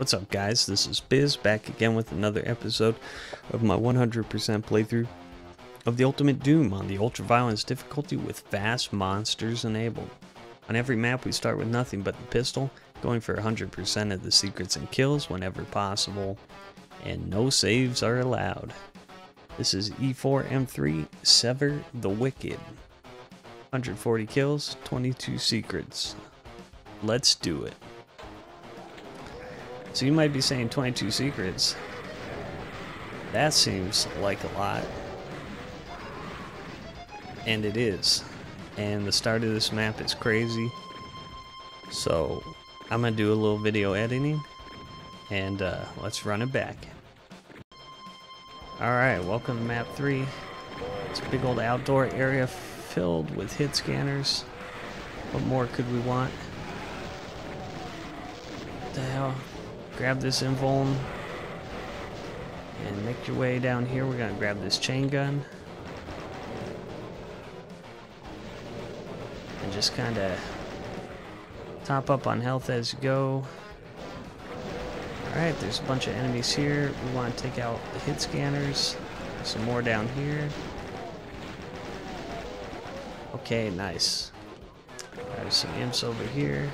What's up, guys? This is Biz, back again with another episode of my 100% playthrough of the Ultimate Doom on the Ultraviolence difficulty with fast monsters enabled. On every map, we start with nothing but the pistol, going for 100% of the secrets and kills whenever possible, and no saves are allowed. This is E4M3, Sever the Wicked. 140 kills, 22 secrets. Let's do it. So you might be saying 22 secrets. That seems like a lot. And it is. And the start of this map is crazy. So I'm gonna do a little video editing and let's run it back. Alright, welcome to map 3. It's a big old outdoor area filled with hit scanners. What more could we want? What the hell? Grab this invuln and make your way down here. We're gonna grab this chain gun and just kinda top up on health as you go. Alright, there's a bunch of enemies here. We want to take out the hit scanners. Some more down here. Okay, nice. There's some imps over here.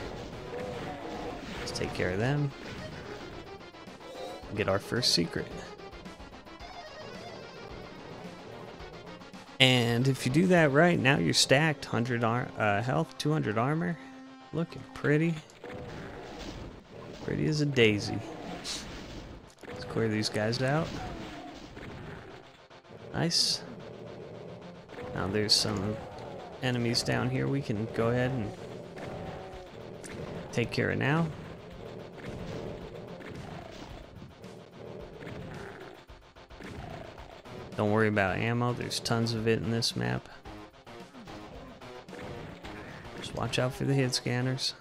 Let's take care of them. Get our first secret. And if you do that right, now you're stacked 100 health, 200 armor, looking pretty as a daisy. Let's clear these guys out. Nice. Now there's some enemies down here we can go ahead and take care of now. Don't worry about ammo, there's tons of it in this map. Just watch out for the hit scanners.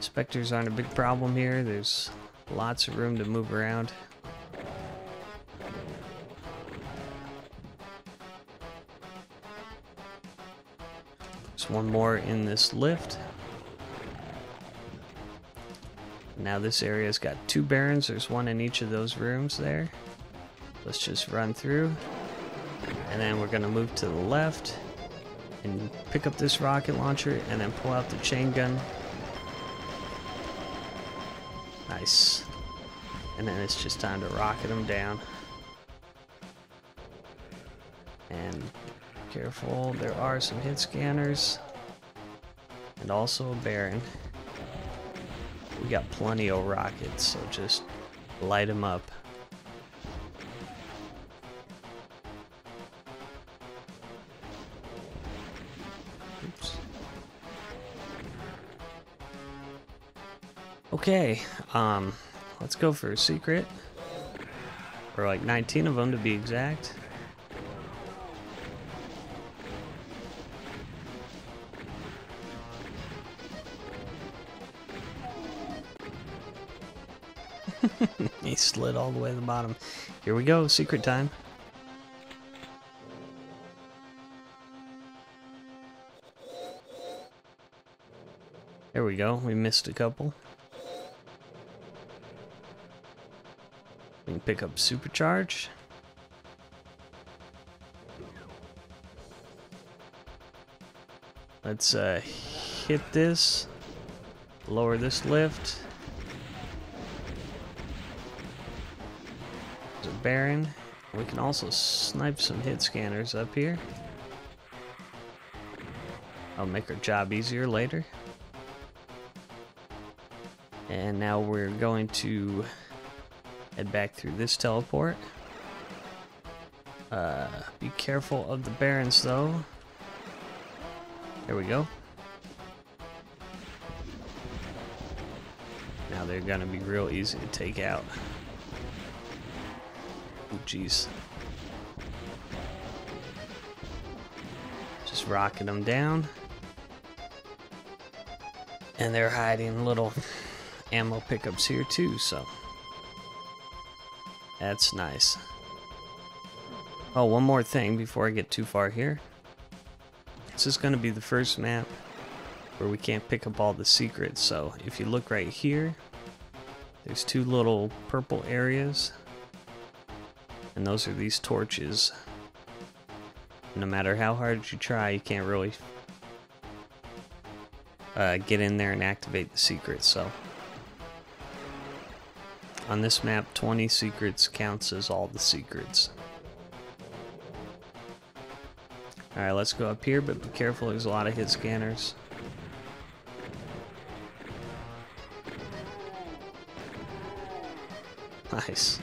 Spectres aren't a big problem here, there's lots of room to move around. There's one more in this lift. Now this area's got two barons. There's one in each of those rooms there. Let's just run through. And then we're gonna move to the left and pick up this rocket launcher and then pull out the chain gun. Nice. And then it's just time to rocket them down. And careful, there are some hit scanners and also a baron. We got plenty of rockets, so just light them up. Oops. Okay, let's go for a secret. Or like 19 of them to be exact. He slid all the way to the bottom. Here we go, secret time. There we go, we missed a couple. We can pick up supercharge. Let's hit this, lower this lift. Baron. We can also snipe some hit scanners up here. I'll make our job easier later. And now we're going to head back through this teleport. Be careful of the barons though. There we go. Now they're gonna be real easy to take out. Oh, jeez. Just rocking them down. And they're hiding little ammo pickups here, too, so that's nice. Oh, one more thing before I get too far here. This is going to be the first map where we can't pick up all the secrets. So if you look right here, there's two little purple areas, and those are these torches. No matter how hard you try, you can't really get in there and activate the secrets. So on this map, 20 secrets counts as all the secrets. Alright, let's go up here, but be careful, there's a lot of hit scanners. Nice.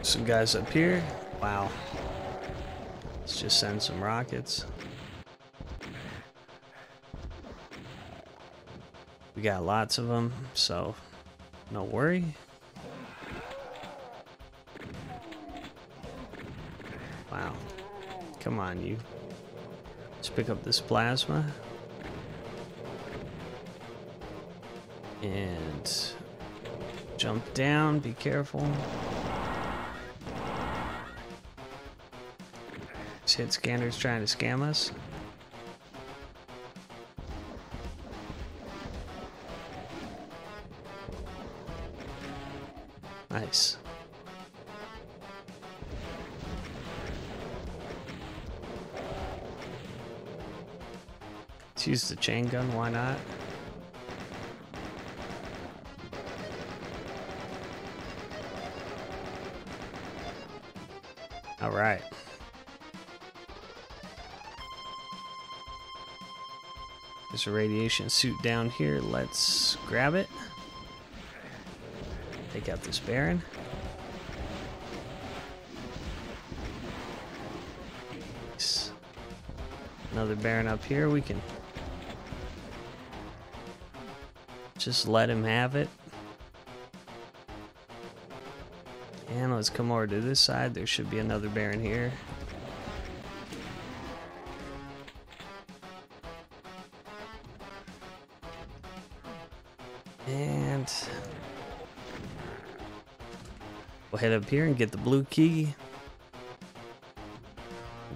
Some guys up here. Wow. Let's just send some rockets. We got lots of them, so no worry. Wow. Come on, you. Let's pick up this plasma. And jump down, be careful. This hit scanner's trying to scam us. Nice. Let's use the chain gun, why not? All right. There's a radiation suit down here. Let's grab it. Take out this Baron. Nice. Another Baron up here. We can just let him have it. And let's come over to this side. There should be another Baron here. And we'll head up here and get the blue key.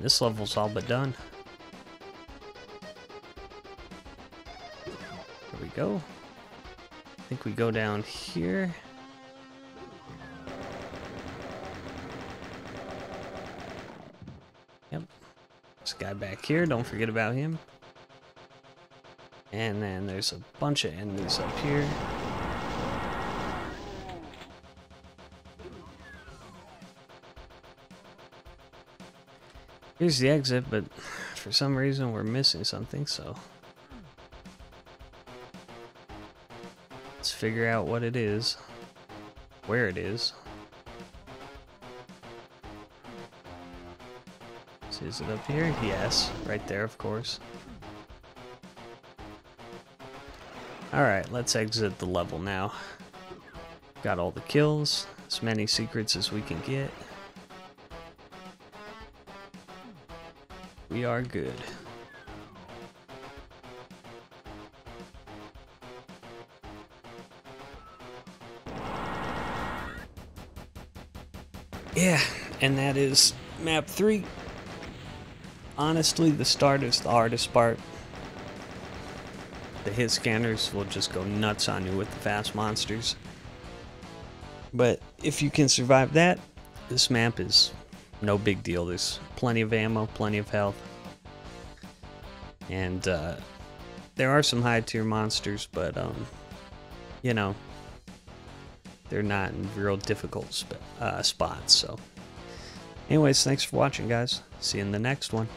This level's all but done. There we go. I think we go down here. Yep. This guy back here, don't forget about him. And then there's a bunch of enemies up here. Here's the exit, but for some reason we're missing something, so let's figure out what it is, where it is. So is it up here? Yes, right there, of course. Alright, let's exit the level now. Got all the kills, as many secrets as we can get. We are good. Yeah, and that is map 3. Honestly, the start is the hardest part. The hit scanners will just go nuts on you with the fast monsters. But if you can survive that, this map is no big deal. There's plenty of ammo, plenty of health. And there are some high tier monsters, but you know, they're not in real difficult spots. So anyways, thanks for watching, guys. See you in the next one.